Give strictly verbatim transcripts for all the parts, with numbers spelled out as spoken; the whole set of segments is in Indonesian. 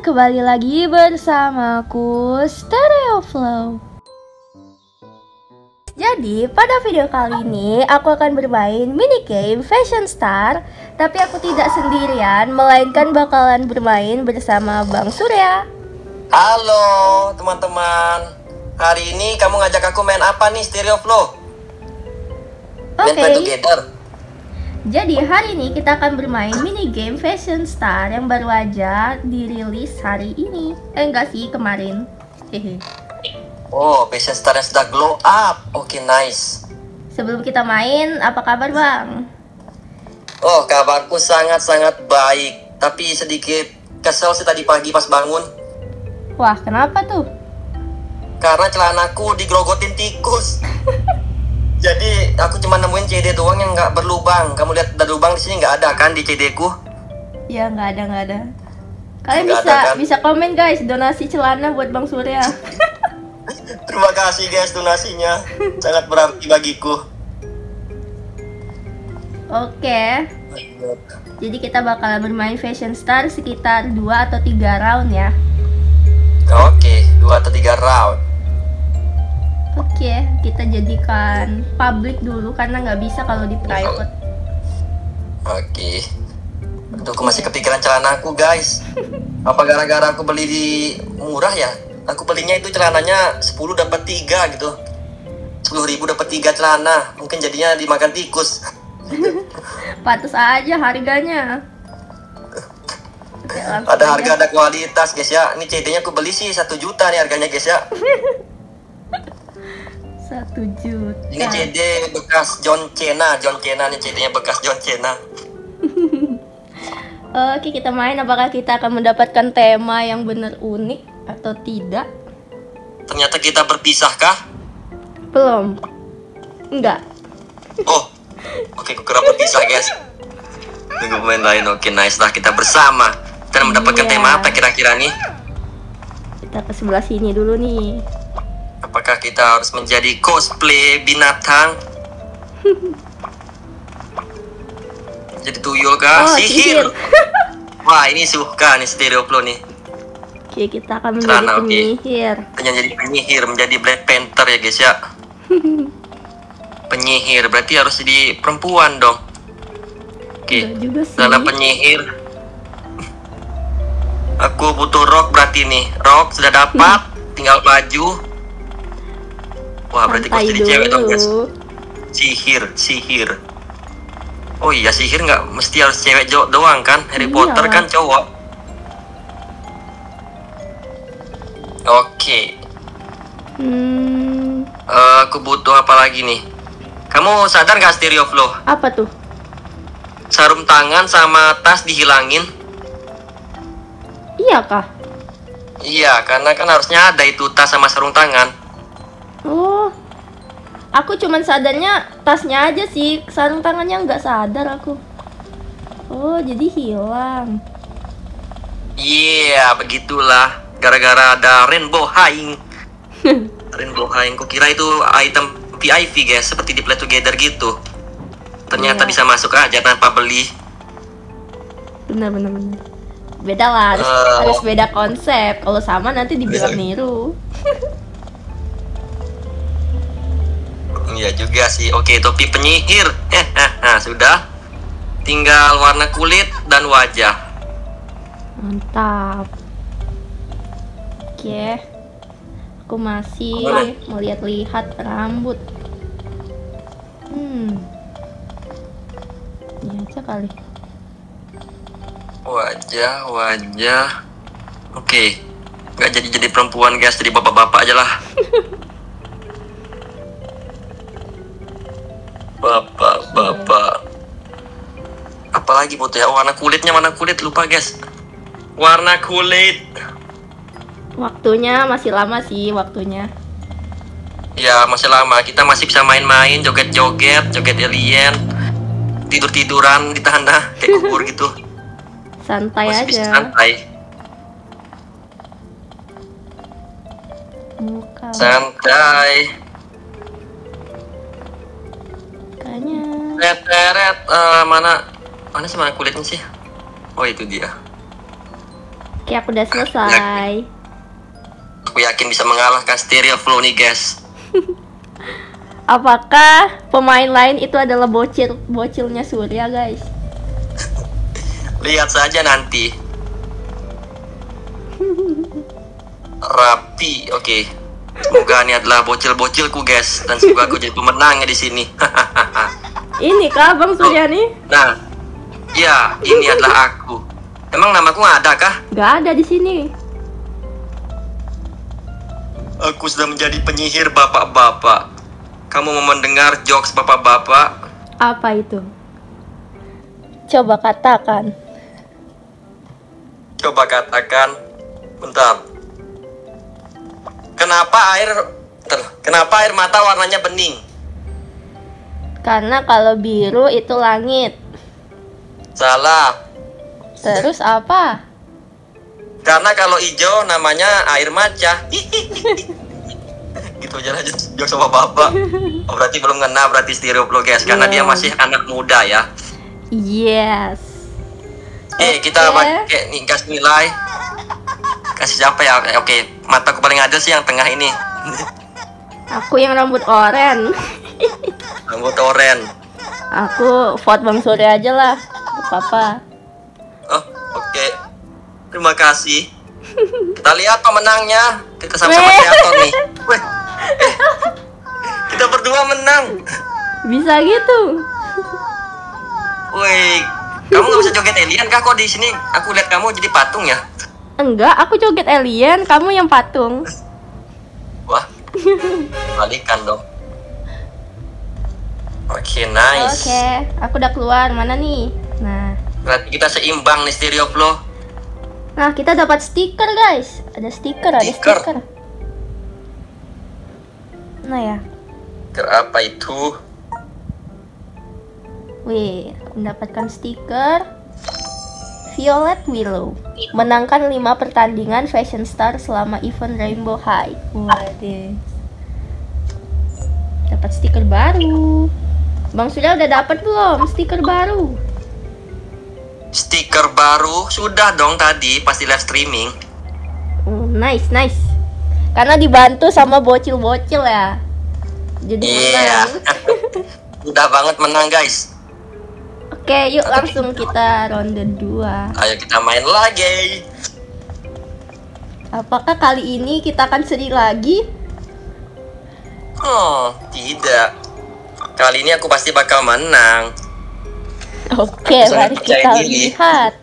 dan kembali lagi bersamaku Stereo Flow. Jadi pada video kali ini aku akan bermain mini game Fashion Star, tapi aku tidak sendirian, melainkan bakalan bermain bersama Bang Surya. Halo teman-teman, hari ini kamu ngajak aku main apa nih Stereo Flow? Main Play Together. Jadi hari ini kita akan bermain mini game Fashion Star yang baru aja dirilis hari ini. Eh enggak sih, kemarin. Hehe. Oh, Fashion Star yang sudah glow up. Oke, okay, nice. Sebelum kita main, apa kabar Bang? Oh, kabarku sangat-sangat baik. Tapi sedikit kesel sih tadi pagi pas bangun. Wah, kenapa tuh? Karena celanaku digrogotin tikus. Jadi, aku cuma nemuin C D doang yang nggak berlubang. Kamu lihat ada lubang di sini nggak ada kan di C D-ku? Ya, nggak ada, nggak ada. Kalian gak bisa ada, kan? Bisa komen guys, donasi celana buat Bang Surya. Terima kasih guys donasinya, sangat berarti bagiku. Oke. Jadi kita bakal bermain Fashion Star sekitar dua atau tiga round ya. Oke, dua atau tiga round. Oke, kita jadikan public dulu karena nggak bisa kalau di private. Oke. Aduh, aku masih kepikiran celanaku guys. Apa gara-gara aku beli di murah ya? Aku belinya itu celananya sepuluh dapat tiga gitu, sepuluh ribu dapat tiga celana, mungkin jadinya dimakan tikus. Pantes aja harganya. Oke, ada harga ada kualitas guys ya. Ini C D-nya aku beli sih satu juta nih harganya guys ya. satu juta. Ini C D bekas John Cena, John Cena nih C D-nya bekas John Cena. Oke, kita main. Apakah kita akan mendapatkan tema yang benar unik atau tidak? Ternyata kita berpisah kah? Belum. Enggak. Oh, oke, gue kira berpisah guys. Tunggu main lain. Oke, nice lah, kita bersama. Kita mendapatkan yeah. tema apa kira-kira nih? Kita ke sebelah sini dulu nih. Apakah kita harus menjadi cosplay binatang? Jadi tuyul kah? Oh, sihir. sihir. Wah, ini suka nih Stereo Flow nih. Oke, kita akan menjadi Celana, penyihir. Okay. Menjadi penyihir, menjadi Black Panther ya guys ya. Penyihir, berarti harus jadi perempuan dong. Oke, okay. Celana penyihir. Aku butuh rok berarti nih. Rok sudah dapat, tinggal baju. Wah, berarti gue jadi cewek dong guys. Sihir, sihir. Oh iya, sihir nggak mesti harus cewek doang kan? Harry iya. Potter kan cowok. Oke. Hmm. Uh, aku butuh apa lagi nih? Kamu sadar gak Stereo Flow? Apa tuh? Sarung tangan sama tas dihilangin. Iya kah? Iya, karena kan harusnya ada itu tas sama sarung tangan. Oh. Aku cuman sadarnya tasnya aja sih, sarung tangannya nggak sadar aku. Oh, jadi hilang. Iya, yeah, begitulah. Gara-gara ada Rainbow High. Rainbow High, kukira itu item V I P guys, seperti di Play Together gitu. Ternyata yeah. bisa masuk aja tanpa beli. Benar, benar, benar. Beda lah, harus, uh, harus beda konsep. Kalau sama nanti dibilang niru. Iya juga sih. Oke, topi penyihir. Nah, sudah. Tinggal warna kulit dan wajah. Mantap. Oke, yeah. aku masih mau lihat-lihat rambut. Hmm, ini aja kali. Wajah, wajah. Oke, okay. nggak jadi-jadi perempuan guys, jadi bapak-bapak aja lah. Bapak-bapak. Apalagi butuh ya? Warna kulitnya, warna kulit lupa guys. Warna kulit. Waktunya masih lama sih waktunya. Ya masih lama, kita masih bisa main-main, joget-joget, joget alien, tidur-tiduran di tanah kayak kubur gitu. Santai masih aja. Santai. Muka. Santai. Mukanya. Teret-teret uh, mana? Mana sih mana kulitnya sih? Oh itu dia. Oke, Oke, aku udah selesai. Aku yakin bisa mengalahkan Stereo Flow nih, guys. Apakah pemain lain itu adalah bocil-bocilnya Surya, guys? Lihat saja nanti. Rapi, oke. Okay. Semoga ini adalah bocil-bocilku, guys, dan semoga aku jadi pemenangnya di sini. Ini kah Bang Surya nih? Nah, ya, ini adalah aku. Emang namaku ada kah? Gak ada di sini. Aku sudah menjadi penyihir bapak-bapak. Kamu mau mendengar jokes bapak-bapak? Apa itu? Coba katakan. Coba katakan. Bentar. Kenapa air ter, kenapa air mata warnanya bening? Karena kalau biru itu langit. Salah. Terus apa? Karena kalau hijau namanya air maca. Gitu aja aja jokes sama bapak. Oh, berarti belum ngena berarti Stereo Flow, guys, karena yeah, dia masih anak muda ya. Yes. Eh, okay, kita pakai nih gas nilai. Kasih siapa ya? Oke, okay. Mataku paling adil sih yang tengah ini. Aku yang rambut oren. Rambut oren. Aku vote Bang Surya aja lah. Apa-apa. Oh, oke. Okay. Terima kasih. Kita lihat pemenangnya. Kita sama-sama kreator nih. Weh. Eh. Kita berdua menang. Bisa gitu. Wih, kamu nggak bisa joget alien kah? Kok di sini aku lihat kamu jadi patung ya? Enggak, aku joget alien, kamu yang patung. Wah, balikan dong. Oke, okay, nice. Oke, okay, aku udah keluar, mana nih? Nah, berarti kita seimbang nih Stereo Flow. Nah, kita dapat stiker, guys. Ada stiker, ada stiker. Nah ya. Stiker apa itu? Wih, mendapatkan stiker Violet Willow. Menangkan lima pertandingan Fashion Star selama event Rainbow High. Waduh. Dapat stiker baru. Bang Surya udah dapat belum stiker baru? Stiker baru sudah dong tadi pas di live streaming. Oh, nice, nice. Karena dibantu sama bocil-bocil ya. Jadi yeah, menang. Udah banget menang, guys. Oke, yuk langsung kita ronde dua. Ayo kita main lagi. Apakah kali ini kita akan sedih lagi? Oh, tidak. Kali ini aku pasti bakal menang. Oke, mari kita diri. lihat.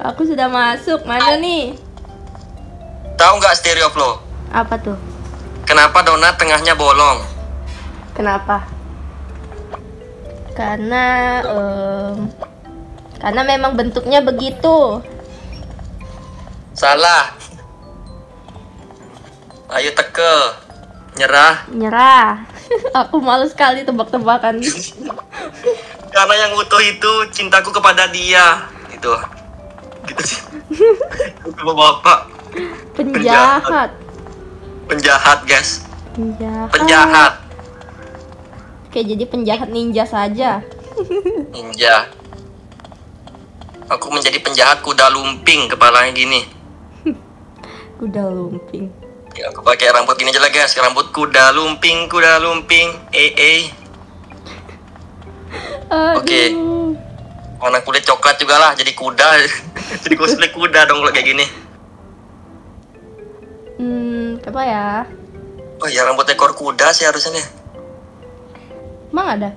Aku sudah masuk, mana nih? Tahu nggak Stereo Flow? Apa tuh? Kenapa donat tengahnya bolong? Kenapa? Karena um, karena memang bentuknya begitu. Salah. Ayo tekel. Nyerah. Nyerah. Aku malu sekali tebak-tebakan. Karena yang utuh itu cintaku kepada dia. Itu. Gitu sih. Bapak. Penjahat. Penjahat, guys. Penjahat. Penjahat. Oke, jadi penjahat ninja saja. Ninja. Aku menjadi penjahat kuda lumping kepalanya gini. Kuda lumping. Ya, aku pakai rambut gini aja lah, guys. Rambut kuda lumping, kuda lumping. Eh, eh. Oke. Warna kulit coklat juga lah, jadi kuda. Jadi cosplay kuda dong kalau kayak gini. Hmm, apa ya? Oh ya, rambut ekor kuda sih harusnya nih. Emang ada?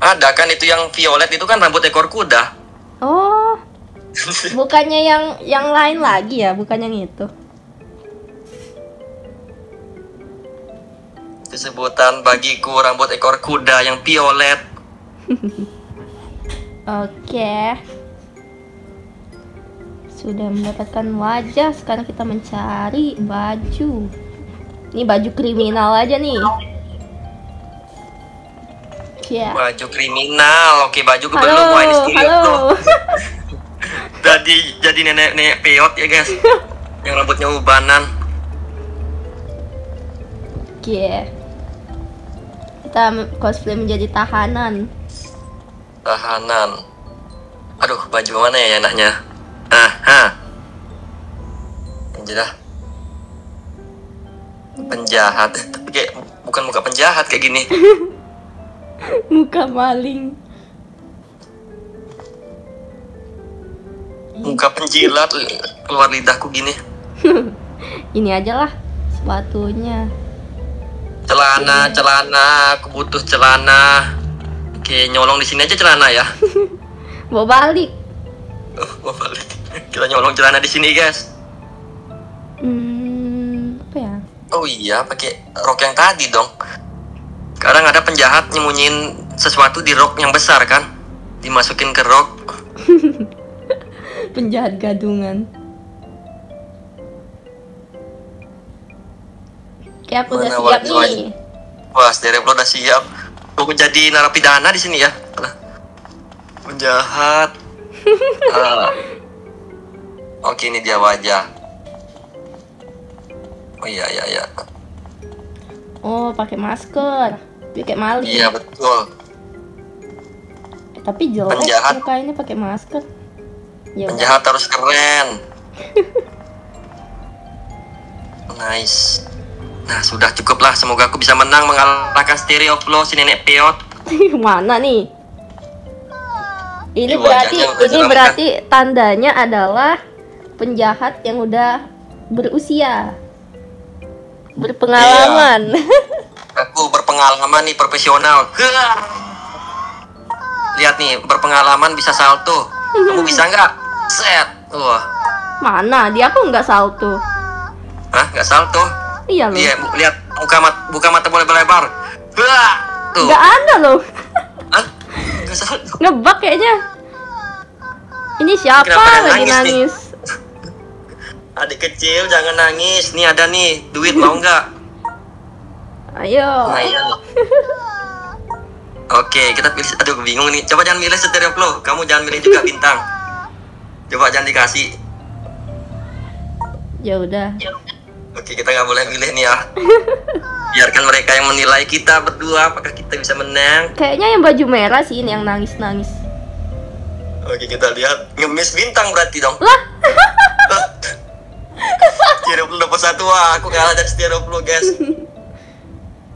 Ada kan, itu yang violet itu kan rambut ekor kuda. Oh, bukannya yang yang lain lagi ya? Bukan yang itu. Itu sebutan bagiku rambut ekor kuda yang violet. Oke. Sudah mendapatkan wajah, sekarang kita mencari baju. Ini baju kriminal aja nih. Yeah. Baju kriminal, oke baju gue belum main Stereo Flow. Jadi jadi nenek-nenek peyot ya, guys, yang rambutnya ubanan. Oke, yeah. Kita cosplay menjadi tahanan. Tahanan. Aduh, baju mana ya enaknya? Aha. Penjahat. Penjahat. Tapi kayak bukan muka penjahat kayak gini. Muka maling. Muka penjilat keluar lidahku gini. Ini aja lah sepatunya. Celana, celana, aku butuh celana. Oke, nyolong di sini aja celana ya. Mau balik. Oh, mau balik. Kita nyolong celana di sini, guys. Hmm, apa ya? Oh iya, pakai rok yang tadi dong. Sekarang ada penjahat nyembunyiin sesuatu di rok yang besar kan? Dimasukin ke rok. Penjahat gadungan. Kayak aku udah siap nih. Wah, Stereo Flow udah siap. Aku jadi narapidana di sini ya. Penjahat. uh. Oke, ini dia wajah. Oh iya iya iya. Oh, pakai masker. Pakai maling. Iya, betul. Eh, tapi jelek muka ini pakai masker. Ya, penjahat wajah harus keren. Nice. Nah, sudah cukup lah. Semoga aku bisa menang mengalahkan Stereo Flow si nenek peot. Mana nih? Ini Ibu berarti ini berarti tandanya adalah penjahat yang udah berusia, berpengalaman. Iya. Aku berpengalaman nih, profesional. Lihat nih, berpengalaman bisa salto. Kamu bisa nggak? Set. Wah. Mana? Dia aku nggak salto. Hah? Nggak salto? Iya loh. Iya, lihat buka mata, buka mata boleh lebar. Wah, tuh. Gak ada loh. Hah? Ngebak kayaknya. Ini siapa lagi nangis? nangis? Adik kecil jangan nangis. Nih ada nih duit, mau nggak? Ayo. Ayo. Oke, kita pilih. Aduh, bingung nih. Coba jangan milih Stereo Flow. Kamu jangan milih juga bintang. Coba jangan dikasih. Ya udah. Oke, kita nggak boleh milih nih ya. Biarkan mereka yang menilai kita berdua apakah kita bisa menang. Kayaknya yang baju merah sih ini yang nangis-nangis. Oke, kita lihat. Ngemis bintang berarti dong. Lah. Stereo Flow dapat satu, wah, aku kalah dari Stereo Flow, guys.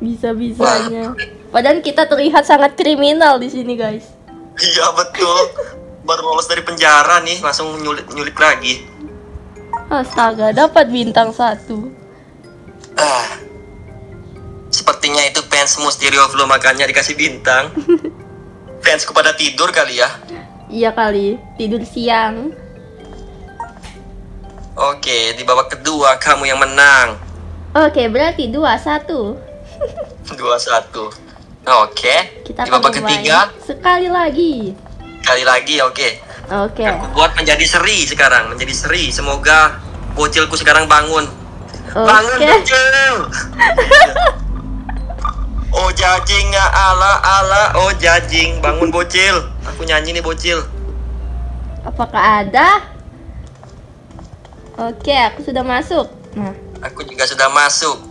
Bisa-bisanya. Padahal kita terlihat sangat kriminal di sini, guys. Iya, betul. Baru lolos dari penjara nih, langsung nyulik-nyulik lagi. Astaga, dapat bintang satu. Ah, sepertinya itu fansmu Stereo Flow, makanya dikasih bintang. Fansku pada tidur kali ya? Iya kali, tidur siang. Oke, di babak kedua kamu yang menang. Oke, berarti dua satu. dua satu. Oke, kita di babak ketiga sekali lagi. Sekali lagi, oke. Oke. Okay. Aku buat menjadi seri sekarang, menjadi seri. Semoga bocilku sekarang bangun. Okay. Bangun bocil. Oh jajing ya ala ala, oh jajing, bangun bocil. Aku nyanyi nih bocil. Apakah ada? Oke, okay, aku sudah masuk. Nah. Aku juga sudah masuk.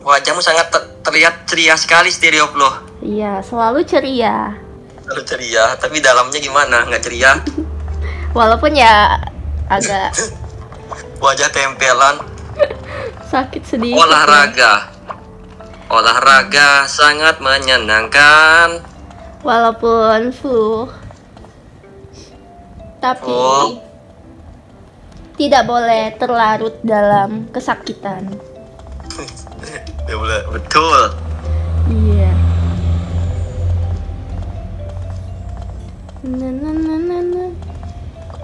Wajahmu sangat ter terlihat ceria sekali, Stereo Flow. Iya, selalu ceria. Terlalu ceria, tapi dalamnya gimana? Nggak ceria? Walaupun ya agak wajah tempelan. Sakit sedikit. Olahraga ya. Olahraga sangat menyenangkan. Walaupun flu. Tapi oh, tidak boleh terlarut dalam kesakitan. Betul. Iya. Yeah. Nah, nah, nah, nah, nah.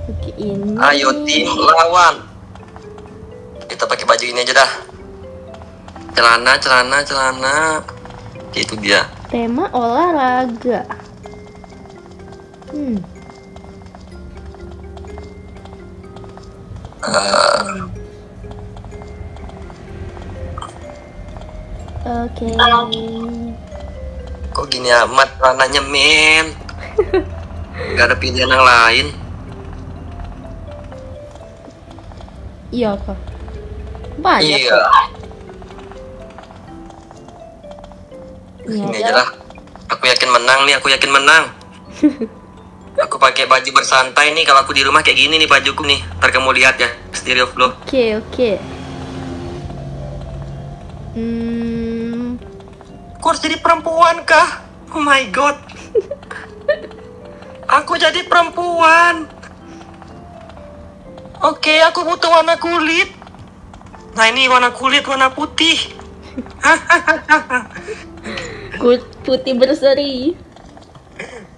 Oke, ini. Ayo tim lawan. Kita pakai baju ini aja dah. Celana, celana, celana. Oke, itu dia. Tema olahraga. Hmm. Uh. Oke. Kok gini amat celananya, men? Gak ada pilihan yang lain. Iya kok. Banyak iya. Kok. Ini aja lah. Aku yakin menang nih, aku yakin menang. Aku pakai baju bersantai nih kalau aku di rumah kayak gini nih bajuku nih. Ntar kamu lihat ya, Stereo Flow. Oke, okay, oke. Okay. Hmm. Aku harus jadi perempuan kah? Oh my god. Aku jadi perempuan. Oke, okay, aku butuh warna kulit. Nah, ini warna kulit warna putih. Kulit putih berseri.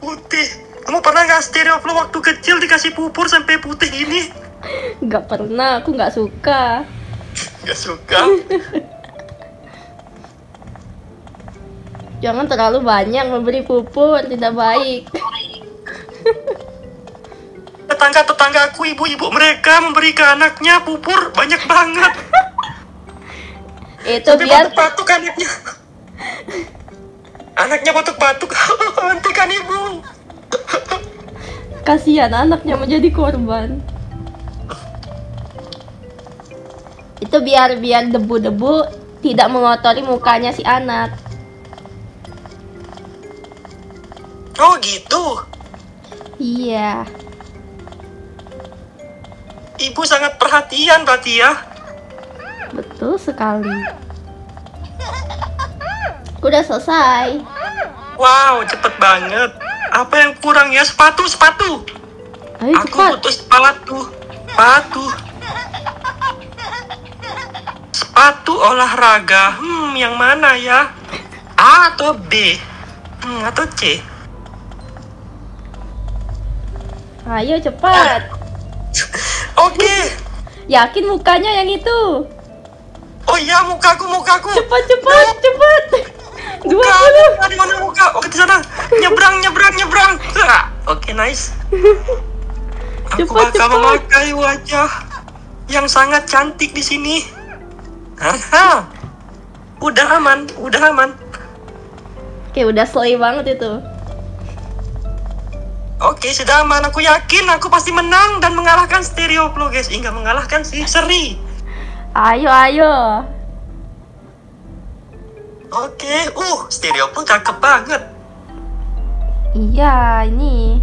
Putih. Kamu pernah nggak Stereo Flow waktu kecil dikasih pupur sampai putih ini? Nggak pernah, aku nggak suka. Nggak suka? Jangan terlalu banyak memberi pupur, tidak baik. Tetangga-tetanggaku, ibu-ibu mereka memberi ke anaknya pupur banyak banget. Itu sampai biar batuk-batuk anaknya. Anaknya batuk-batuk, hentikan ibu. Kasihan anaknya menjadi korban. Itu biar biar debu-debu tidak mengotori mukanya si anak. Oh gitu. Iya. Ibu sangat perhatian berarti ya. Betul sekali. Udah selesai. Wow, cepet banget. Apa yang kurang ya? Sepatu, sepatu. Ayo, aku butuh sepatu. Sepatu. Sepatu olahraga. Hmm, yang mana ya? A atau B? Hmm, atau C? Ayo cepat. Oke. Okay. Yakin mukanya yang itu? Oh iya, mukaku, mukaku. Cepat, cepat, no. cepat. Dua puluh. Di mana muka? Oke, di sana. Nyebrang, nyebrang, nyebrang. Oke, okay, nice. Aku cepat, bakal cepat. memakai wajah yang sangat cantik di sini. Haha. Udah aman, udah aman. Oke, okay, udah slay banget itu. Oke, okay, sudah aman. Aku yakin aku pasti menang dan mengalahkan Stereo Flow, guys. Enggak mengalahkan sih, seri. Ayo, ayo. Oke, okay. uh, Stereo Flow cakep banget. Iya, ini.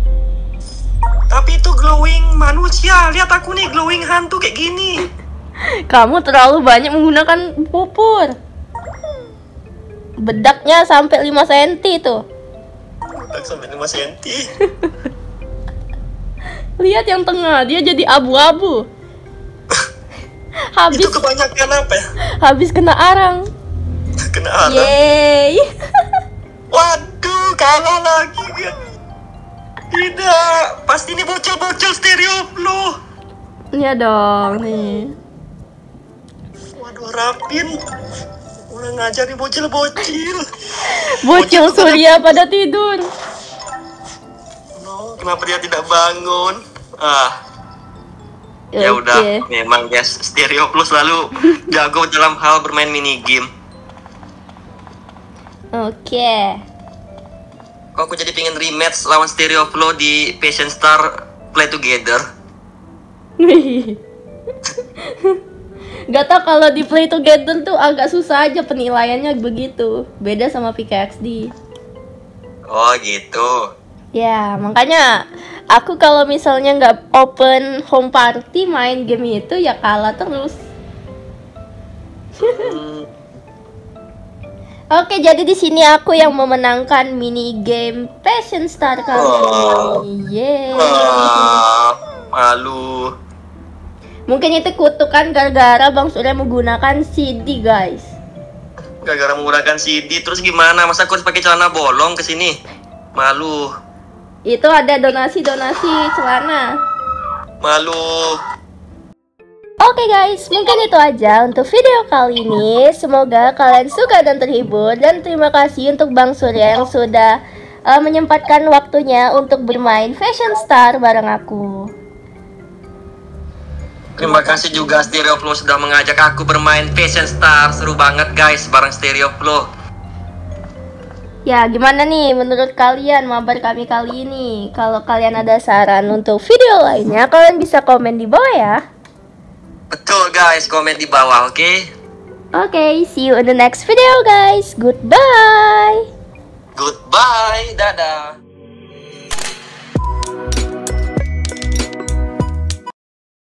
Tapi itu glowing manusia. Lihat aku nih, glowing hantu kayak gini. Kamu terlalu banyak menggunakan pupur. Bedaknya sampai lima sentimeter tuh. Bedak sampai lima sentimeter. Lihat yang tengah, dia jadi abu-abu. Habis itu kebanyakan apa ya? Habis kena arang. Kena arang. Yeay. Waduh, kalah lagi. Tidak, pasti ini bocil-bocil Stereo Flow. Iya dong, nih. Waduh, rapin. Udah ngajarin bocil-bocil. Bocil Surya pada tidur. No, kenapa dia tidak bangun? Ah. Ya udah, okay. Memang guys, Stereo Flow selalu jago dalam hal bermain mini game. Oke. Okay. Kok aku jadi pengen rematch lawan Stereo Flow di Fashion Star Play Together. Gak tau kalau di Play Together tuh agak susah aja penilaiannya begitu. Beda sama P K X D. Oh gitu. Ya, makanya aku kalau misalnya nggak open home party main game itu ya kalah terus. Hmm. Oke, jadi di sini aku yang memenangkan mini game Fashion Star kali oh. ini. Yeay. Oh, malu. Mungkin itu kutukan gara-gara Bang Surya menggunakan C D, guys. Gara-gara menggunakan C D, terus gimana? Masa aku harus pakai celana bolong ke sini? Malu. Itu ada donasi-donasi celana. Malu. Oke guys, mungkin itu aja untuk video kali ini. Semoga kalian suka dan terhibur. Dan terima kasih untuk Bang Surya yang sudah uh, menyempatkan waktunya untuk bermain Fashion Star bareng aku. Terima kasih juga Stereo Flow sudah mengajak aku bermain Fashion Star. Seru banget guys bareng Stereo Flow. Ya, gimana nih menurut kalian mabar kami kali ini? Kalau kalian ada saran untuk video lainnya, kalian bisa komen di bawah ya. Betul guys, komen di bawah, oke? Okay? Oke, okay, see you in the next video guys. Goodbye. Goodbye, dadah.